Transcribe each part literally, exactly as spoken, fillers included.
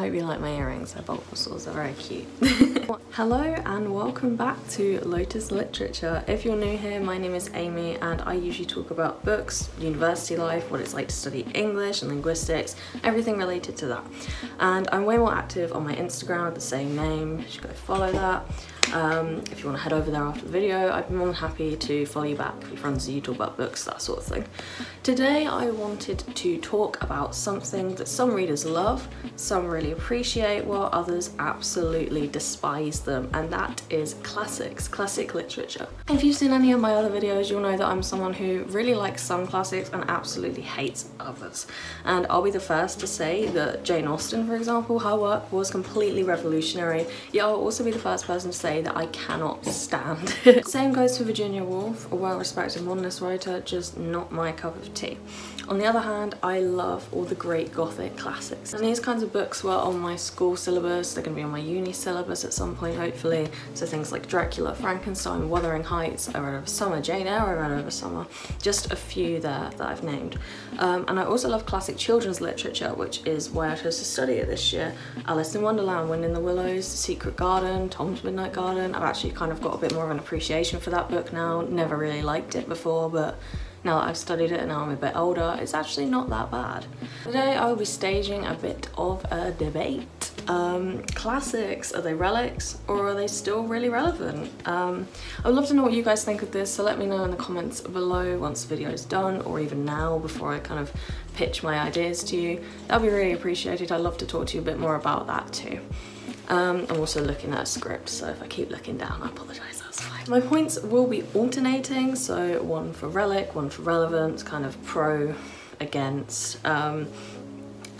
I hope you like my earrings, they're Bulbasaurs, they're very cute. Hello and welcome back to Lotus Literature. If you're new here, my name is Amy and I usually talk about books, university life, what it's like to study English and linguistics, everything related to that. And I'm way more active on my Instagram with the same name, you should go follow that. Um, if you want to head over there after the video, I'd be more than happy to follow you back with your friends as you talk about books, that sort of thing. Today I wanted to talk about something that some readers love, some really appreciate, while others absolutely despise them, and that is classics, classic literature. If you've seen any of my other videos, you'll know that I'm someone who really likes some classics and absolutely hates others. And I'll be the first to say that Jane Austen, for example, her work was completely revolutionary, yet I'll also be the first person to say that I cannot stand it. Same goes for Virginia Woolf, a well-respected modernist writer, just not my cup of tea. On the other hand, I love all the great Gothic classics. And these kinds of books were on my school syllabus, they're going to be on my uni syllabus at some point hopefully, so things like Dracula, Frankenstein, Wuthering Heights, I read over summer, Jane Eyre I read over summer, just a few there that I've named. Um, and I also love classic children's literature, which is why I chose to study it this year. Alice in Wonderland, Wind in the Willows, The Secret Garden, Tom's Midnight Garden. I've actually kind of got a bit more of an appreciation for that book now, never really liked it before, but now that I've studied it and now I'm a bit older, it's actually not that bad. Today I will be staging a bit of a debate. Um, classics, are they relics or are they still really relevant? Um, I would love to know what you guys think of this, so let me know in the comments below once the video is done, or even now before I kind of pitch my ideas to you. That would be really appreciated, I'd love to talk to you a bit more about that too. Um, I'm also looking at a script, so if I keep looking down, I apologise, that's fine. My points will be alternating, so one for relic, one for relevance, kind of pro, against, um,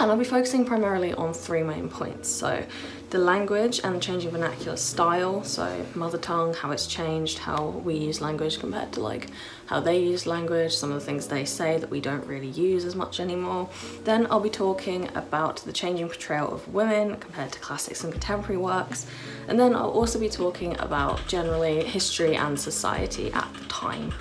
and I'll be focusing primarily on three main points. So the language and the changing vernacular style, so mother tongue, how it's changed, how we use language compared to like how they use language, some of the things they say that we don't really use as much anymore. Then I'll be talking about the changing portrayal of women compared to classics and contemporary works, and then I'll also be talking about generally history and society at the time.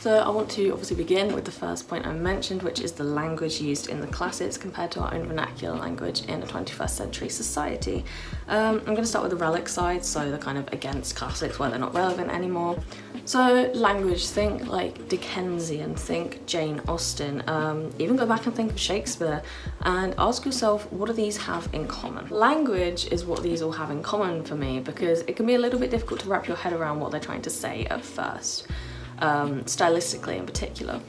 So I want to obviously begin with the first point I mentioned, which is the language used in the classics compared to our own vernacular language in a twenty-first century society. Um, I'm going to start with the relic side, so the kind of against classics where they're not relevant anymore. So language, think like Dickensian, think Jane Austen, um, even go back and think of Shakespeare and ask yourself, what do these have in common? Language is what these all have in common for me, because it can be a little bit difficult to wrap your head around what they're trying to say at first. Um, stylistically in particular.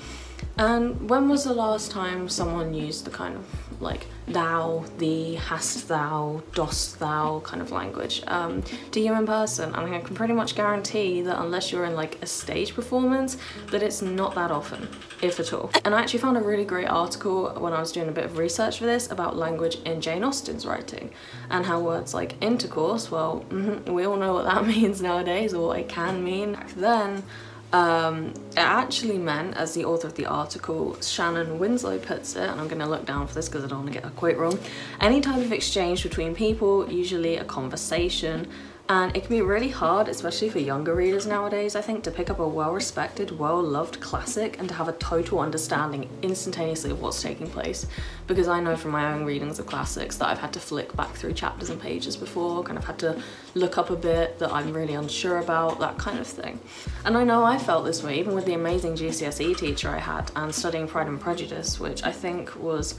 And when was the last time someone used the kind of like thou, thee, hast thou, dost thou kind of language um, to you in person? I mean, I can pretty much guarantee that unless you're in like a stage performance, that it's not that often, if at all. And I actually found a really great article when I was doing a bit of research for this about language in Jane Austen's writing and how words like intercourse, well, mm-hmm, we all know what that means nowadays, or what it can mean. Back then, Um, it actually meant, as the author of the article, Shannon Winslow, puts it, and I'm going to look down for this because I don't want to get a quote wrong, any type of exchange between people, usually a conversation, and it can be really hard, especially for younger readers nowadays, I think, to pick up a well-respected, well-loved classic and to have a total understanding instantaneously of what's taking place, because I know from my own readings of classics that I've had to flick back through chapters and pages before, kind of had to look up a bit that I'm really unsure about, that kind of thing. And I know I felt this way even with the amazing G C S E teacher I had and studying Pride and Prejudice, which I think was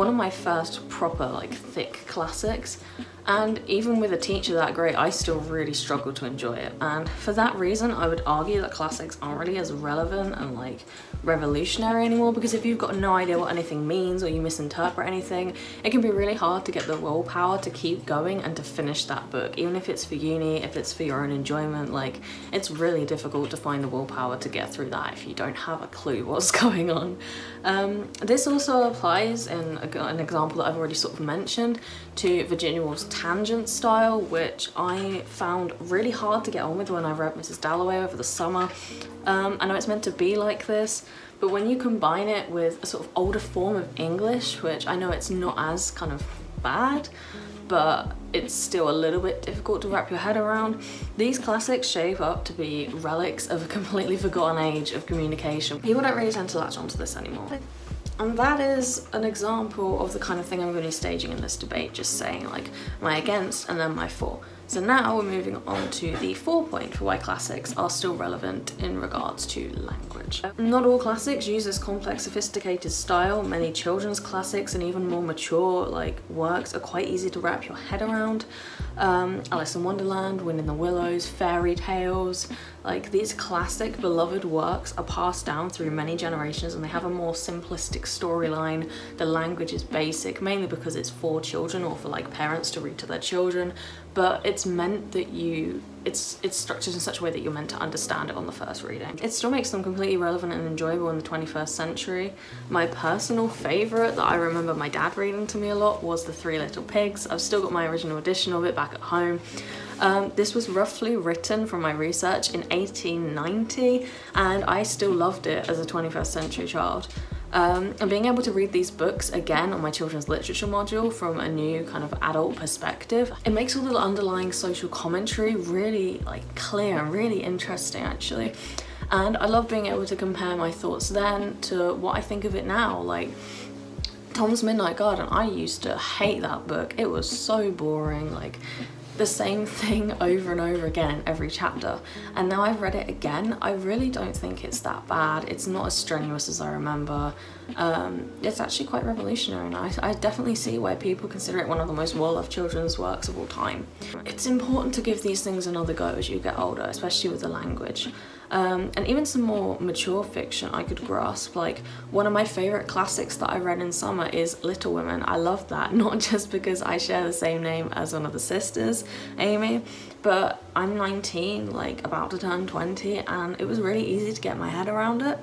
one of my first proper, like, thick classics, and even with a teacher that great, I still really struggled to enjoy it. And for that reason, I would argue that classics aren't really as relevant and, like, revolutionary anymore, because if you've got no idea what anything means or you misinterpret anything, it can be really hard to get the willpower to keep going and to finish that book. Even if it's for uni, if it's for your own enjoyment, like, it's really difficult to find the willpower to get through that if you don't have a clue what's going on. Um, this also applies in an example that I've already sort of mentioned to Virginia Woolf's tangent style, which I found really hard to get on with when I read Missus Dalloway over the summer. Um, I know it's meant to be like this, but when you combine it with a sort of older form of English, which I know it's not as kind of bad, but it's still a little bit difficult to wrap your head around. These classics shape up to be relics of a completely forgotten age of communication. People don't really tend to latch onto this anymore. And that is an example of the kind of thing I'm going to be staging in this debate, just saying like my against and then my for. So now we're moving on to the four point for why classics are still relevant in regards to language. Not all classics use this complex, sophisticated style. Many children's classics and even more mature like works are quite easy to wrap your head around. Um, Alice in Wonderland, Wind in the Willows, fairy tales, like these classic beloved works are passed down through many generations and they have a more simplistic storyline. The language is basic, mainly because it's for children or for like parents to read to their children, but it's It's meant that you, it's it's structured in such a way that you're meant to understand it on the first reading. It still makes them completely relevant and enjoyable in the twenty-first century. My personal favourite that I remember my dad reading to me a lot was The Three Little Pigs. I've still got my original edition of it back at home. Um, this was roughly written from my research in eighteen ninety and I still loved it as a twenty-first century child. Um, and being able to read these books again on my children's literature module from a new kind of adult perspective, it makes all the underlying social commentary really like clear and really interesting actually. And I love being able to compare my thoughts then to what I think of it now. Like Tom's Midnight Garden, I used to hate that book. It was so boring, like the same thing over and over again every chapter, and now I've read it again, I really don't think it's that bad. It's not as strenuous as I remember. Um, it's actually quite revolutionary, and I, I definitely see why people consider it one of the most well-loved children's works of all time. It's important to give these things another go as you get older, especially with the language. Um, and even some more mature fiction I could grasp. Like one of my favourite classics that I read in summer is Little Women. I love that, not just because I share the same name as one of the sisters, Amy, but I'm nineteen, like about to turn twenty, and it was really easy to get my head around it.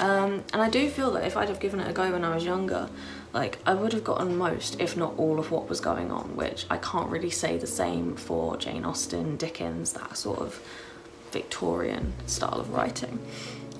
Um, and I do feel that if I'd have given it a go when I was younger, like I would have gotten most, if not all, of what was going on, which I can't really say the same for Jane Austen, Dickens, that sort of Victorian style of writing.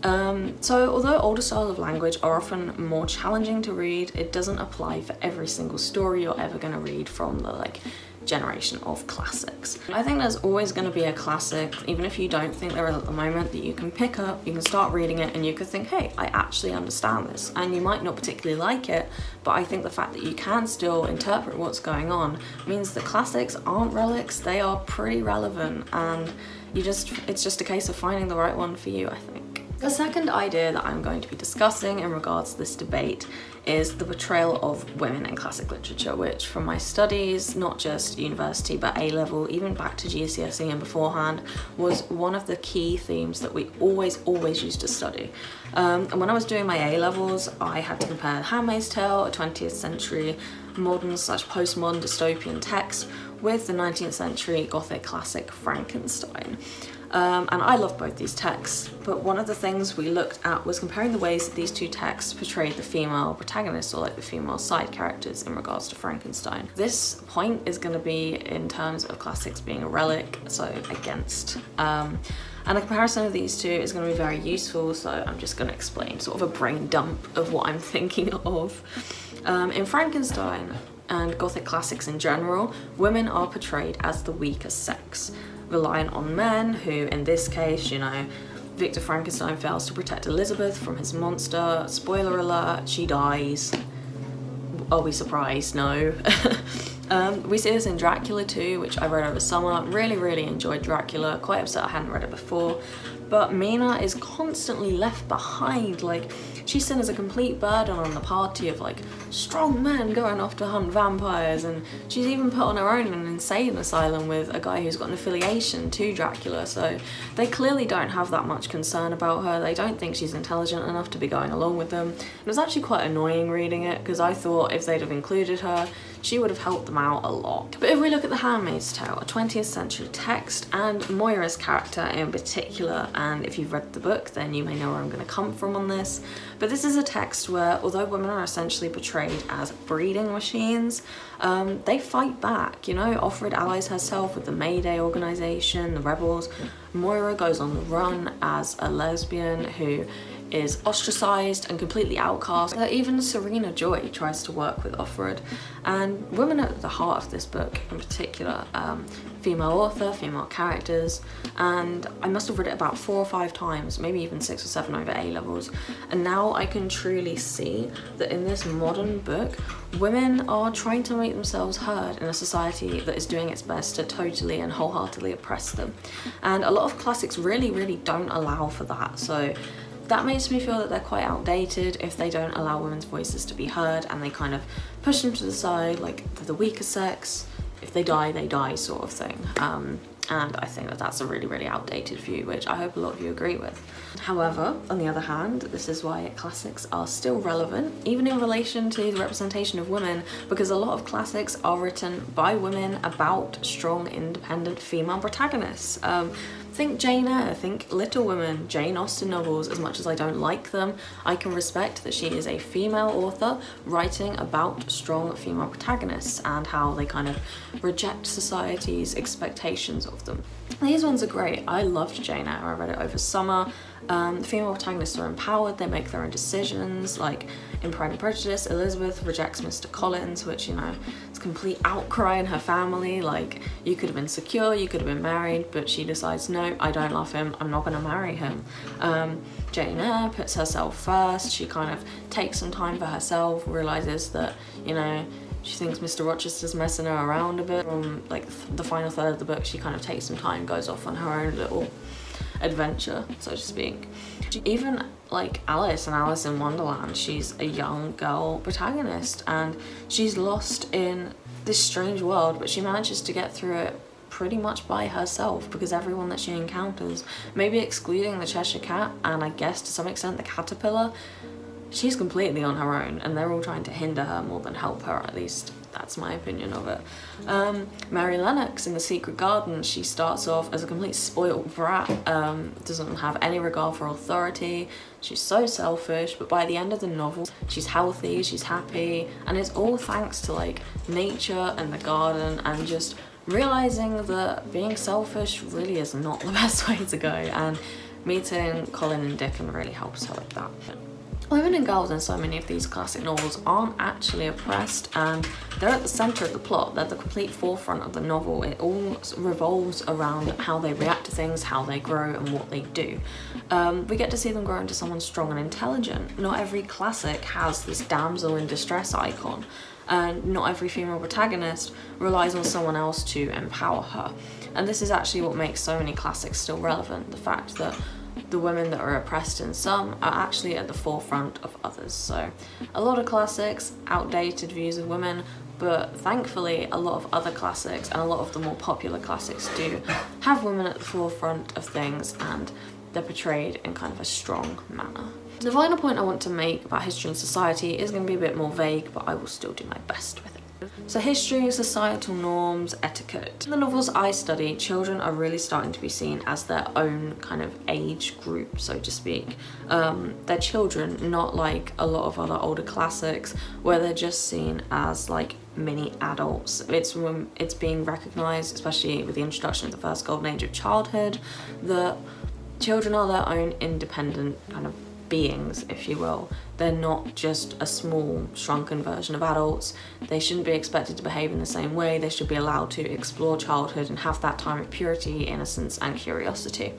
Um, so although older styles of language are often more challenging to read, it doesn't apply for every single story you're ever going to read from the like generation of classics. I think there's always going to be a classic, even if you don't think there is at the moment, that you can pick up, you can start reading it, and you could think, hey, I actually understand this. And you might not particularly like it, but I think the fact that you can still interpret what's going on means that classics aren't relics, they are pretty relevant, and you just it's just a case of finding the right one for you, I think. The second idea that I'm going to be discussing in regards to this debate is the portrayal of women in classic literature, which from my studies, not just university but A level, even back to G C S E and beforehand, was one of the key themes that we always always used to study. Um, and when I was doing my A levels, I had to compare The Handmaid's Tale, a twentieth century modern slash postmodern dystopian text, with the nineteenth century Gothic classic Frankenstein. Um, and I love both these texts, but one of the things we looked at was comparing the ways that these two texts portrayed the female protagonists, or like the female side characters, in regards to Frankenstein. This point is going to be in terms of classics being a relic, so against. Um, and a comparison of these two is going to be very useful, so I'm just going to explain sort of a brain dump of what I'm thinking of. Um, in Frankenstein and Gothic classics in general, women are portrayed as the weaker sex, relying on men who, in this case, you know, Victor Frankenstein fails to protect Elizabeth from his monster. Spoiler alert, she dies. Are we surprised? No. um, we see this in Dracula too, which I read over summer. Really, really enjoyed Dracula. Quite upset I hadn't read it before. But Mina is constantly left behind. Like, she's seen as a complete burden on the party of like strong men going off to hunt vampires, and she's even put on her own in an insane asylum with a guy who's got an affiliation to Dracula, so they clearly don't have that much concern about her. They don't think she's intelligent enough to be going along with them. It was actually quite annoying reading it, because I thought if they'd have included her, she would have helped them out a lot. But if we look at The Handmaid's Tale, a twentieth century text, and Moira's character in particular, and if you've read the book then you may know where I'm going to come from on this, but this is a text where, although women are essentially portrayed as breeding machines, um, they fight back. You know, Offred allies herself with the Mayday organisation, the rebels. Moira goes on the run as a lesbian who is ostracised and completely outcast. Even Serena Joy tries to work with Offred, and women are at the heart of this book in particular. Um, female author, female characters, and I must have read it about four or five times, maybe even six or seven over A levels, and now I can truly see that in this modern book women are trying to make themselves heard in a society that is doing its best to totally and wholeheartedly oppress them, and a lot of classics really really don't allow for that, so that makes me feel that they're quite outdated if they don't allow women's voices to be heard and they kind of push them to the side, like they're the weaker sex, if they die they die sort of thing. Um, and I think that that's a really really outdated view, which I hope a lot of you agree with. However, on the other hand, this is why classics are still relevant even in relation to the representation of women, because a lot of classics are written by women about strong independent female protagonists. Um, think Jane Eyre, think Little Women, Jane Austen novels. As much as I don't like them, I can respect that she is a female author writing about strong female protagonists and how they kind of reject society's expectations of them. These ones are great. I loved Jane Eyre. I read it over summer. Um, the female protagonists are empowered, they make their own decisions, like in Pride and Prejudice, Elizabeth rejects Mister Collins, which, you know, it's a complete outcry in her family, like, you could have been secure, you could have been married, but she decides, no, I don't love him, I'm not going to marry him. Um, Jane Eyre puts herself first, she kind of takes some time for herself, realises that, you know, she thinks Mister Rochester's messing her around a bit. From, like, the final third of the book, she kind of takes some time, goes off on her own little adventure, so to speak. Even like Alice and Alice in Wonderland, she's a young girl protagonist and she's lost in this strange world, but she manages to get through it pretty much by herself because everyone that she encounters, maybe excluding the Cheshire Cat and I guess to some extent the caterpillar, she's completely on her own and they're all trying to hinder her more than help her, at least that's my opinion of it. Um, Mary Lennox in The Secret Garden, she starts off as a complete spoiled brat, um, doesn't have any regard for authority, she's so selfish, but by the end of the novel she's healthy, she's happy, and it's all thanks to like nature and the garden and just realising that being selfish really is not the best way to go, and meeting Colin and Dickon really helps her with that. Women and girls in so many of these classic novels aren't actually oppressed and they're at the centre of the plot, they're the complete forefront of the novel. It all revolves around how they react to things, how they grow and what they do. Um, we get to see them grow into someone strong and intelligent. Not every classic has this damsel in distress icon and not every female protagonist relies on someone else to empower her. And this is actually what makes so many classics still relevant, the fact that the women that are oppressed in some are actually at the forefront of others. So a lot of classics, outdated views of women, but thankfully a lot of other classics and a lot of the more popular classics do have women at the forefront of things and they're portrayed in kind of a strong manner. The final point I want to make about history and society is going to be a bit more vague, but I will still do my best with it. So history, societal norms, etiquette. In the novels I study, children are really starting to be seen as their own kind of age group, so to speak. Um, they're children, not like a lot of other older classics where they're just seen as like mini adults. It's when it's being recognised, especially with the introduction of the first golden age of childhood, that children are their own independent kind of beings, if you will. They're not just a small, shrunken version of adults. They shouldn't be expected to behave in the same way. They should be allowed to explore childhood and have that time of purity, innocence, and curiosity.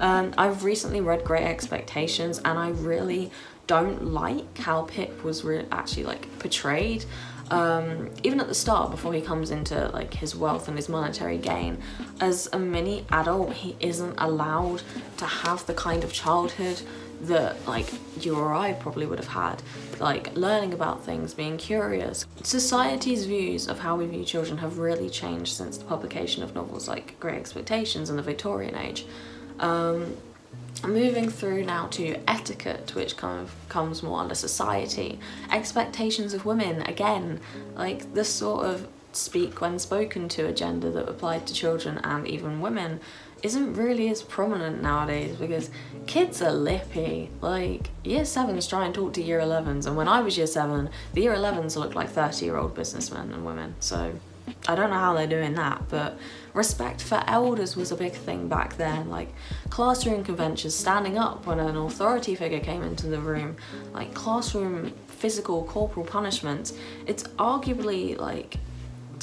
Um, I've recently read Great Expectations, and I really don't like how Pip was re actually like portrayed. Um, even at the start, before he comes into like his wealth and his monetary gain, as a mini adult, he isn't allowed to have the kind of childhood that like you or I probably would have had, like learning about things, being curious. Society's views of how we view children have really changed since the publication of novels like Great Expectations in the Victorian age. Um, Moving through now to etiquette, which kind of comes more under society. Expectations of women, again, like this sort of speak when spoken to agenda that applied to children and even women isn't really as prominent nowadays because kids are lippy. Like, year sevens try and talk to year elevens, and when I was year seven, the year elevens looked like thirty year old businessmen and women, so I don't know how they're doing that, but respect for elders was a big thing back then, like classroom conventions, standing up when an authority figure came into the room, like classroom physical corporal punishments. It's arguably like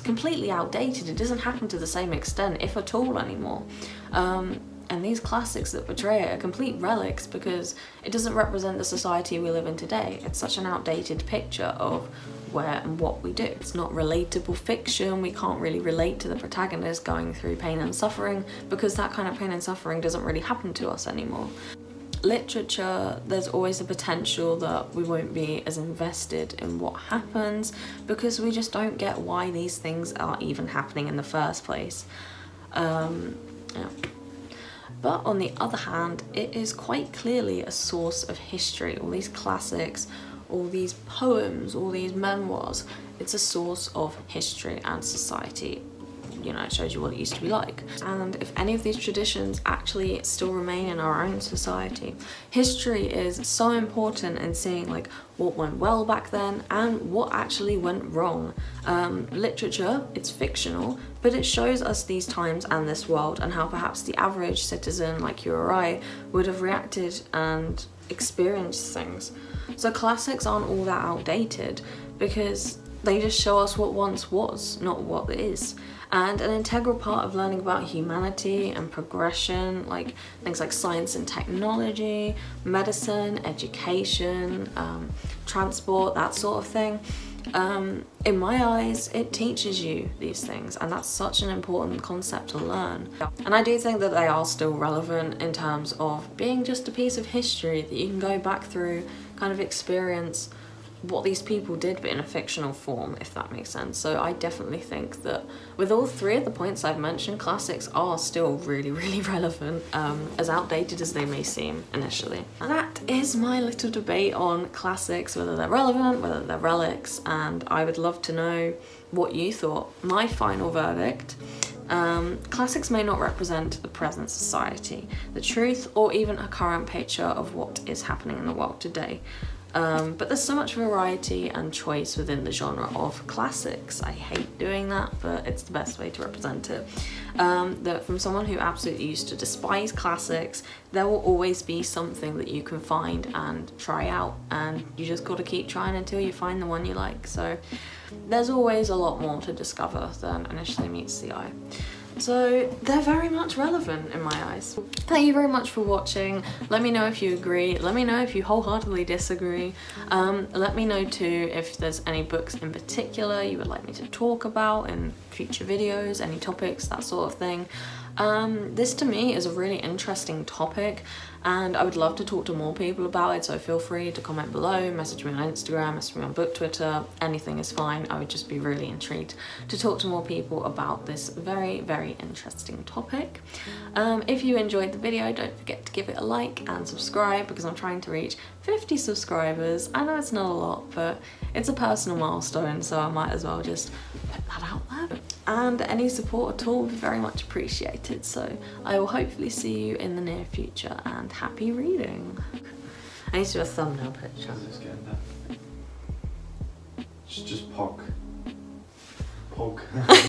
completely outdated. It doesn't happen to the same extent, if at all, anymore. Um, and these classics that portray it are complete relics because it doesn't represent the society we live in today. It's such an outdated picture of where and what we do. It's not relatable fiction. We can't really relate to the protagonist going through pain and suffering because that kind of pain and suffering doesn't really happen to us anymore. Literature, there's always the potential that we won't be as invested in what happens because we just don't get why these things are even happening in the first place. Um, yeah. But on the other hand, it is quite clearly a source of history. All these classics, all these poems, all these memoirs, it's a source of history and society. You know, it shows you what it used to be like. And if any of these traditions actually still remain in our own society, history is so important in seeing like what went well back then and what actually went wrong. Um, literature, it's fictional, but it shows us these times and this world and how perhaps the average citizen like you or I would have reacted and experienced things. So classics aren't all that outdated because they just show us what once was, not what is. And an integral part of learning about humanity and progression, like things like science and technology, medicine, education, um, transport, that sort of thing. Um, in my eyes, it teaches you these things, and that's such an important concept to learn. And I do think that they are still relevant in terms of being just a piece of history that you can go back through, kind of experience what these people did, but in a fictional form, if that makes sense. So I definitely think that with all three of the points I've mentioned, classics are still really, really relevant, um, as outdated as they may seem initially. And that is my little debate on classics, whether they're relevant, whether they're relics, and I would love to know what you thought. My final verdict: Um, classics may not represent the present society, the truth, or even a current picture of what is happening in the world today. Um, but there's so much variety and choice within the genre of classics. I hate doing that, but it's the best way to represent it. Um, that from someone who absolutely used to despise classics, there will always be something that you can find and try out, and you just gotta keep trying until you find the one you like. So there's always a lot more to discover than initially meets the eye. So they're very much relevant in my eyes. Thank you very much for watching. Let me know if you agree. Let me know if you wholeheartedly disagree. Um, let me know too if there's any books in particular you would like me to talk about in future videos, any topics, that sort of thing. Um, this to me is a really interesting topic and I would love to talk to more people about it, so feel free to comment below, message me on Instagram, message me on book Twitter, anything is fine. I would just be really intrigued to talk to more people about this very, very interesting topic. Um, if you enjoyed the video, don't forget to give it a like and subscribe because I'm trying to reach fifty subscribers. I know it's not a lot, but it's a personal milestone, so I might as well just put that out there. And any support at all would be very much appreciated, so I will hopefully see you in the near future, and happy reading. I need to do a thumbnail picture. Just, just pog. Pog.